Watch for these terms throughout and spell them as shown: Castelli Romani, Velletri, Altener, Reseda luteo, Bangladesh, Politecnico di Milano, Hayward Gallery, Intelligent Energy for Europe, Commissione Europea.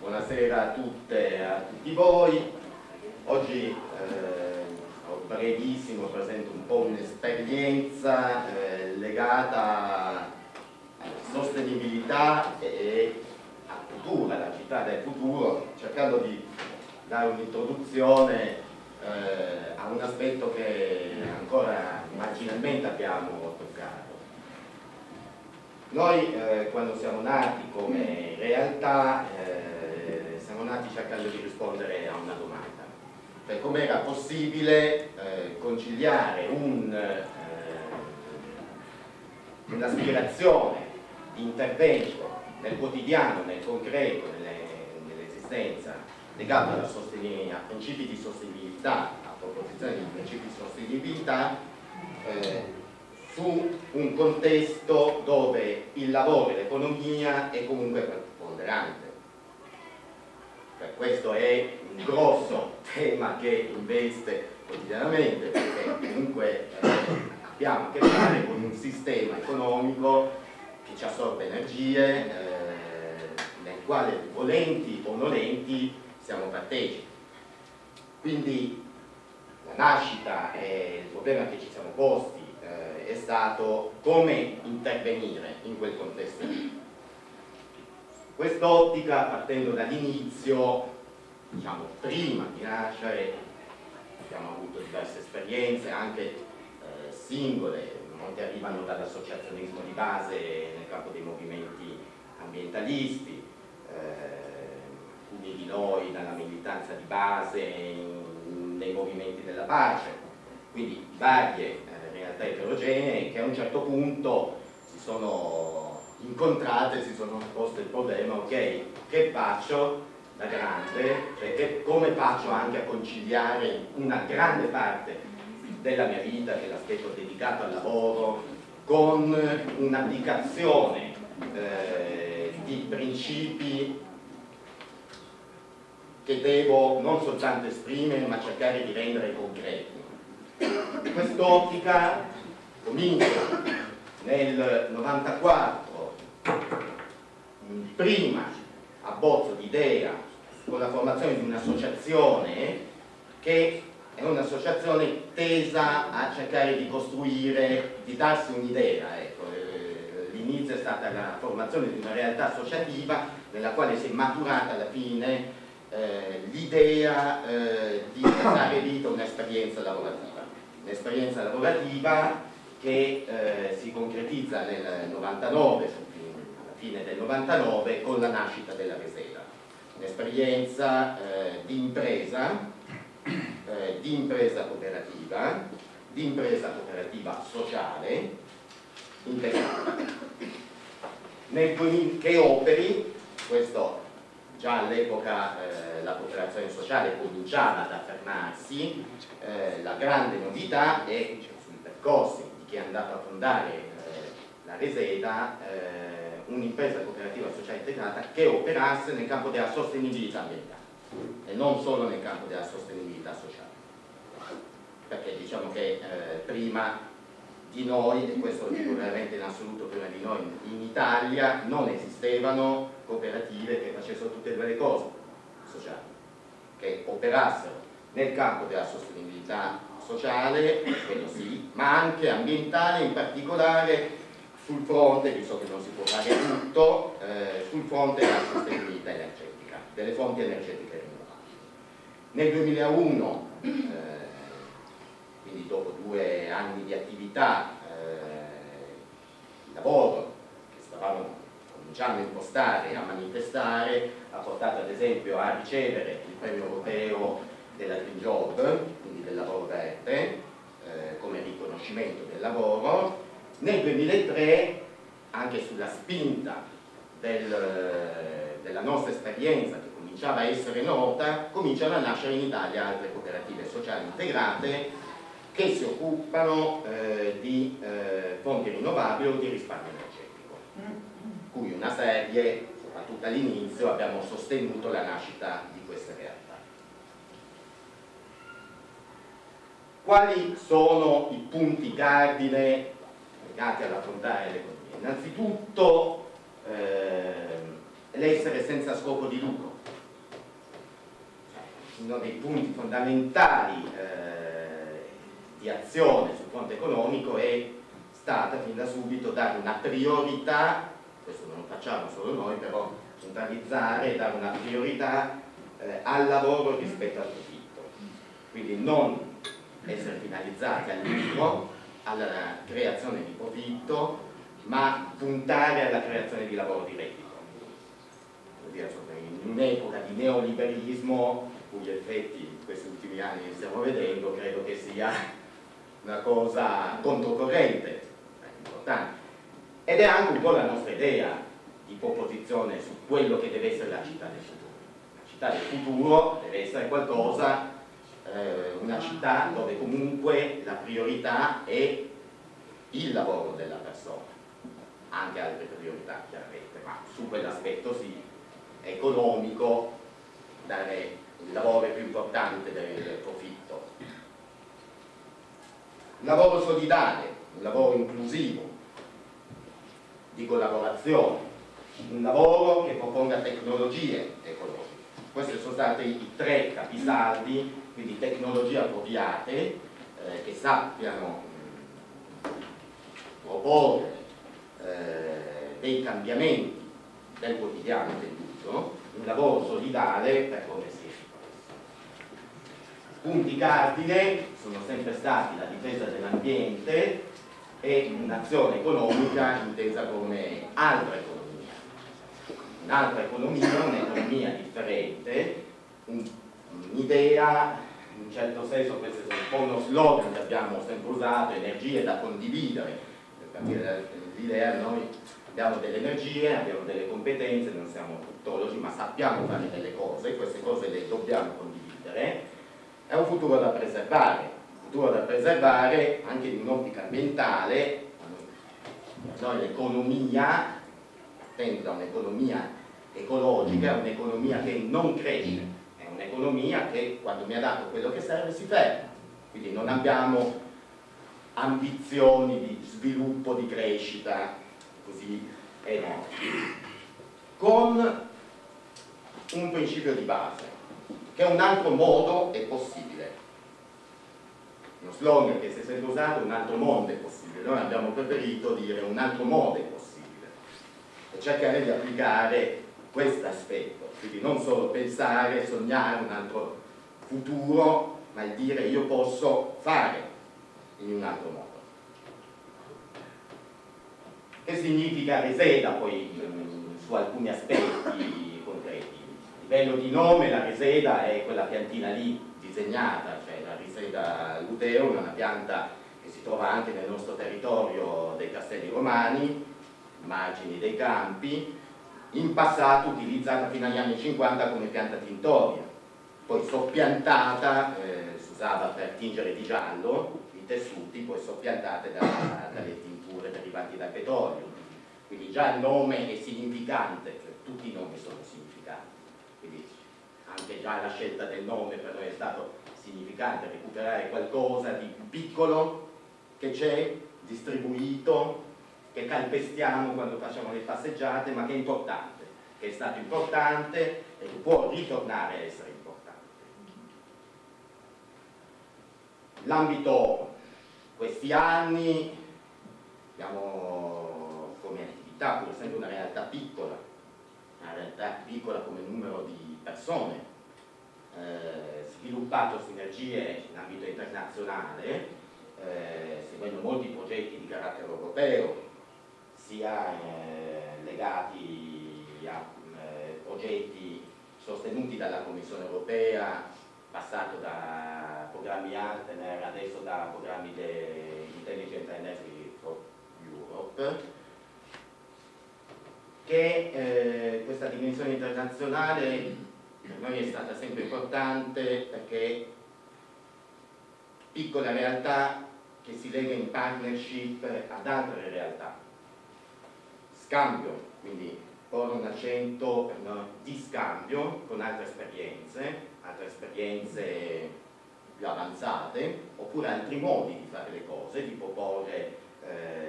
Buonasera a tutte e a tutti voi. Oggi brevissimo presento un po' un'esperienza legata alla sostenibilità e al futuro, alla città del futuro, cercando di dare un'introduzione a un aspetto che ancora marginalmente abbiamo toccato. Noi quando siamo nati come realtà siamo nati cercando di rispondere a una domanda, per come era possibile conciliare un'aspirazione di intervento nel quotidiano, nel concreto, nell'esistenza, legato a principi di sostenibilità, a proposizione di principi di sostenibilità, su un contesto dove il lavoro e l'economia è comunque preponderante. Questo è un grosso tema che investe quotidianamente, perché comunque abbiamo a che fare con un sistema economico che ci assorbe energie, nel quale volenti o nolenti siamo partecipi. Quindi la nascita e il problema che ci siamo posti è stato come intervenire in quel contesto. Quest'ottica, partendo dall'inizio, diciamo prima di nascere, abbiamo avuto diverse esperienze, anche singole, molte arrivano dall'associazionismo di base nel campo dei movimenti ambientalisti, alcuni di noi dalla militanza di base nei movimenti della pace, quindi varie realtà eterogenee che a un certo punto si sono incontrate, si sono poste il problema, ok, che faccio da grande, cioè come faccio anche a conciliare una grande parte della mia vita, dell'aspetto dedicato al lavoro, con un'applicazione di principi che devo non soltanto esprimere ma cercare di rendere concreti. Quest'ottica comincia nel 94, prima abbozzo di idea con la formazione di un'associazione che è un'associazione tesa a cercare di costruire, di darsi un'idea. Ecco, l'inizio è stata la formazione di una realtà associativa nella quale si è maturata alla fine l'idea di dare vita a un'esperienza lavorativa. L'esperienza lavorativa che si concretizza nel 99, alla fine del 99, con la nascita della Reseda. Un'esperienza di impresa cooperativa, sociale, integrata. Che operi, questo già all'epoca la cooperazione sociale cominciava ad affermarsi, la grande novità è sui percorsi di chi è andato a fondare la Reseda, un'impresa cooperativa sociale integrata che operasse nel campo della sostenibilità ambientale e non solo nel campo della sostenibilità sociale, perché diciamo che prima di noi, e questo lo dico veramente in assoluto, prima di noi in Italia non esistevano cooperative che facessero tutte e due le cose sociali, che operassero nel campo della sostenibilità sociale, quello sì, ma anche ambientale, in particolare sul fronte, visto che non si può fare tutto, sul fronte della sostenibilità energetica, delle fonti energetiche rinnovabili. Nel 2001, quindi dopo 2 anni di attività, il lavoro che stavamo cominciando a impostare, a manifestare, ha portato ad esempio a ricevere il premio europeo della Green Job, quindi del lavoro verde, come riconoscimento del lavoro. Nel 2003, anche sulla spinta della nostra esperienza che cominciava a essere nota, cominciano a nascere in Italia altre cooperative sociali integrate che si occupano di fonti rinnovabili o di risparmio energetico, cui una serie, soprattutto all'inizio, abbiamo sostenuto la nascita di queste realtà. Quali sono i punti cardine legati all'affrontare l'economia? Innanzitutto l'essere senza scopo di lucro. Uno dei punti fondamentali di azione sul fronte economico è stata fin da subito dare una priorità, questo non lo facciamo solo noi, però centralizzare e dare una priorità al lavoro rispetto al profitto, quindi non essere finalizzati al lucro, alla creazione di profitto, ma puntare alla creazione di lavoro di reddito. In un'epoca di neoliberismo, cui effetti in questi ultimi anni stiamo vedendo, credo che sia una cosa controcorrente, importante. Ed è anche un po' la nostra idea di proposizione su quello che deve essere la città del futuro. La città del futuro deve essere qualcosa, una città dove comunque la priorità è il lavoro della persona, anche altre priorità chiaramente, ma su quell'aspetto sì, economico, dare il lavoro è più importante del profitto. Lavoro solidale, un lavoro inclusivo, di collaborazione, un lavoro che proponga tecnologie ecologiche. Questi sono stati i tre capisaldi, quindi tecnologie appropriate che sappiano proporre dei cambiamenti del quotidiano del tutto, un lavoro solidale per come si esprime. Punti cardine sono sempre stati la difesa dell'ambiente e un'azione economica intesa come altra economia. Un'altra economia, un'economia differente, un'idea, in un certo senso questo è un po' uno slogan che abbiamo sempre usato, energie da condividere, per capire l'idea noi abbiamo delle energie, abbiamo delle competenze, non siamo tuttologi ma sappiamo fare delle cose, queste cose le dobbiamo condividere. È un futuro da preservare, anche in un'ottica ambientale. Noi l'economia tende da un'economia ecologica, un'economia che non cresce, è un'economia che quando mi ha dato quello che serve si ferma, quindi non abbiamo ambizioni di sviluppo, di crescita così enormi, con un principio di base che un altro modo è possibile. Uno slogan che si è sempre usato, un altro mondo è possibile. Noi abbiamo preferito dire un altro modo è possibile e cercare di applicare questo aspetto, quindi non solo pensare, sognare un altro futuro, ma il dire io posso fare in un altro modo. Che significa Reseda poi su alcuni aspetti concreti? Bello di nome, la reseda è quella piantina lì disegnata, cioè la Reseda luteo è una pianta che si trova anche nel nostro territorio dei Castelli Romani, margini dei campi, in passato utilizzata fino agli anni 50 come pianta tintoria, poi soppiantata, si usava per tingere di giallo i tessuti, poi soppiantate dalle tinture derivanti dal petrolio, quindi già il nome è significante, cioè tutti i nomi sono significanti. Quindi anche già la scelta del nome per noi è stato significante, recuperare qualcosa di piccolo che c'è, distribuito, che calpestiamo quando facciamo le passeggiate, ma che è importante, che è stato importante e che può ritornare a essere importante. L'ambito, questi anni, abbiamo come attività, pur essendo una realtà piccola, come numero di persone, sviluppato sinergie in ambito internazionale, seguendo molti progetti di carattere europeo, sia legati a progetti sostenuti dalla Commissione Europea, passato da programmi Altener, adesso da programmi di Intelligent Energy for Europe, che questa dimensione internazionale per noi è stata sempre importante perché piccola realtà che si lega in partnership ad altre realtà. Scambio, quindi porre un accento per noi di scambio con altre esperienze più avanzate, oppure altri modi di fare le cose, di proporre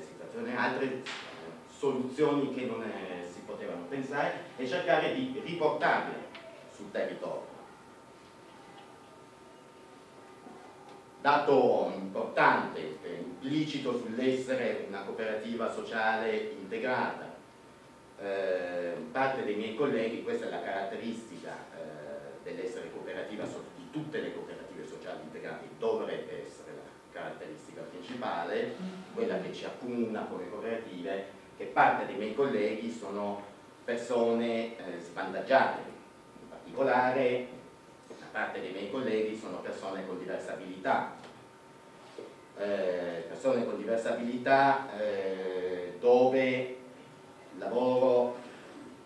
situazioni altre soluzioni che non si potevano pensare e cercare di riportarle sul territorio. Dato importante, implicito sull'essere una cooperativa sociale integrata, parte dei miei colleghi, questa è la caratteristica dell'essere cooperativa, di tutte le cooperative sociali integrate, dovrebbe essere la caratteristica principale, quella che ci accomuna come cooperative, che parte dei miei colleghi sono persone svantaggiate, in particolare la parte dei miei colleghi sono persone con diversa abilità, dove lavoro,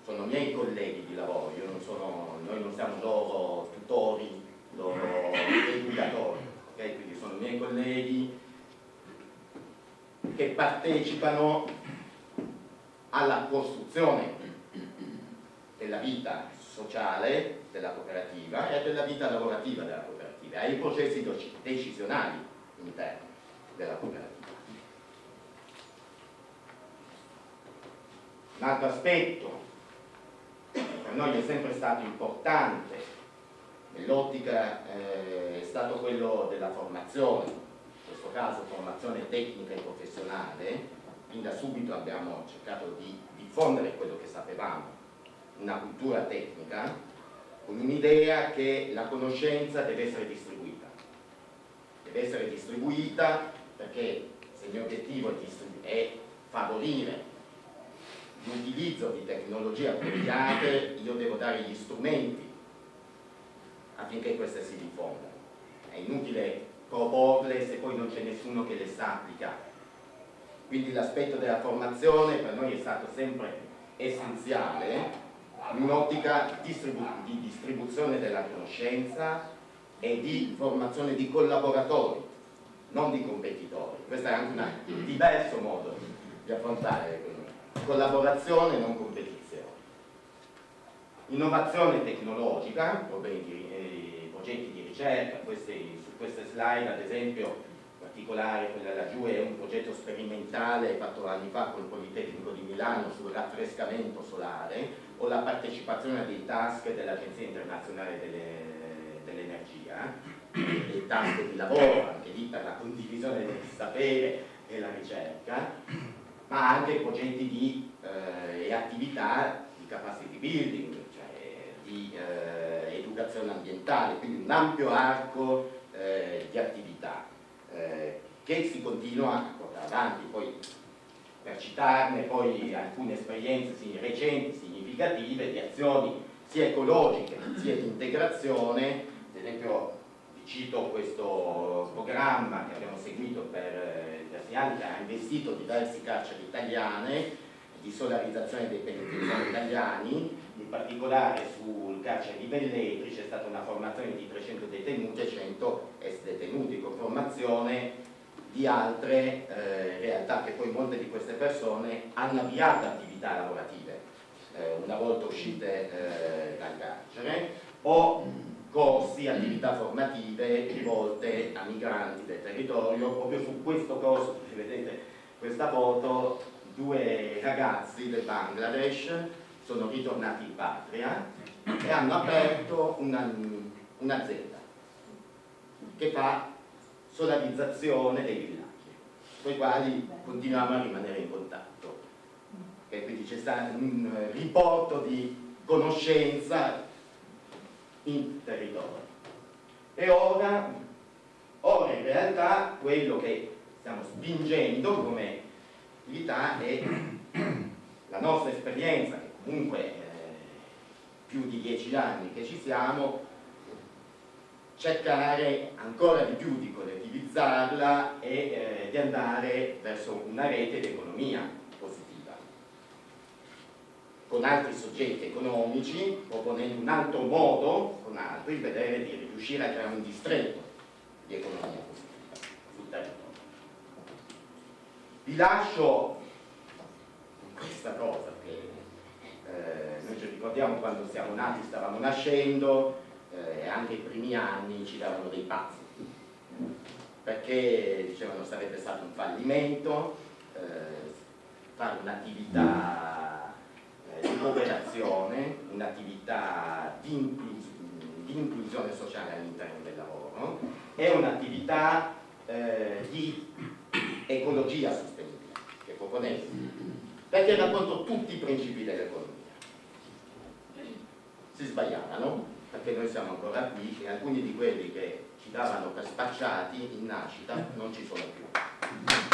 sono miei colleghi di lavoro, io non sono, noi non siamo loro tutori, loro educatori, okay? Quindi sono miei colleghi che partecipano alla costruzione della vita sociale della cooperativa e della vita lavorativa della cooperativa, ai processi decisionali interni della cooperativa. Un altro aspetto che per noi è sempre stato importante nell'ottica è stato quello della formazione, in questo caso formazione tecnica e professionale. Fin da subito abbiamo cercato di diffondere quello che sapevamo, una cultura tecnica, con un'idea che la conoscenza deve essere distribuita. Deve essere distribuita perché se il mio obiettivo è favorire l'utilizzo di tecnologie appropriate, io devo dare gli strumenti affinché queste si diffondano. È inutile proporle se poi non c'è nessuno che le sa applicare. Quindi l'aspetto della formazione per noi è stato sempre essenziale in un'ottica di distribuzione della conoscenza e di formazione di collaboratori, non di competitori. Questo è anche un diverso modo di affrontare collaborazione e non competizione. Innovazione tecnologica, progetti di ricerca, su queste slide ad esempio particolare, quella laggiù è un progetto sperimentale fatto anni fa con il Politecnico di Milano sul raffrescamento solare o la partecipazione a dei task dell'Agenzia Internazionale dell'Energia, dei task di lavoro, anche lì per la condivisione del sapere e la ricerca, ma anche progetti di, e attività di capacity building, cioè di educazione ambientale, quindi un ampio arco di attività che si continua a portare avanti. Poi per citarne poi alcune esperienze recenti, significative, di azioni sia ecologiche sia di integrazione, ad esempio vi cito questo programma che abbiamo seguito per diversi anni, che ha investito diverse carceri italiane di solarizzazione dei penitenziari italiani, in particolare sul carcere di Velletri c'è stata una formazione di 300 detenuti e 100 ex detenuti con formazione di altre realtà che poi molte di queste persone hanno avviato attività lavorative una volta uscite dal carcere, o corsi, attività formative rivolte a migranti del territorio. Proprio su questo corso che vedete questa foto, due ragazzi del Bangladesh sono ritornati in patria e hanno aperto un'azienda che fa solarizzazione dei villaggi con i quali continuiamo a rimanere in contatto, e quindi c'è stato un riporto di conoscenza in territorio. E ora in realtà quello che stiamo spingendo come e la nostra esperienza, che comunque più di 10 anni che ci siamo, cercare ancora di più di collettivizzarla e di andare verso una rete di economia positiva, con altri soggetti economici, proponendo un altro modo con altri, vedere di riuscire a creare un distretto di economia positiva sul territorio. Vi lascio questa cosa che noi ci ricordiamo quando siamo nati, stavamo nascendo e anche i primi anni ci davano dei pazzi perché dicevano sarebbe stato un fallimento fare un'attività cooperazione, un'attività di inclusione sociale all'interno del lavoro, è un'attività di ecologia sostenibile, che proponete, perché racconto tutti i principi dell'economia. Si sbagliavano, perché noi siamo ancora qui e alcuni di quelli che ci davano per spacciati in nascita non ci sono più.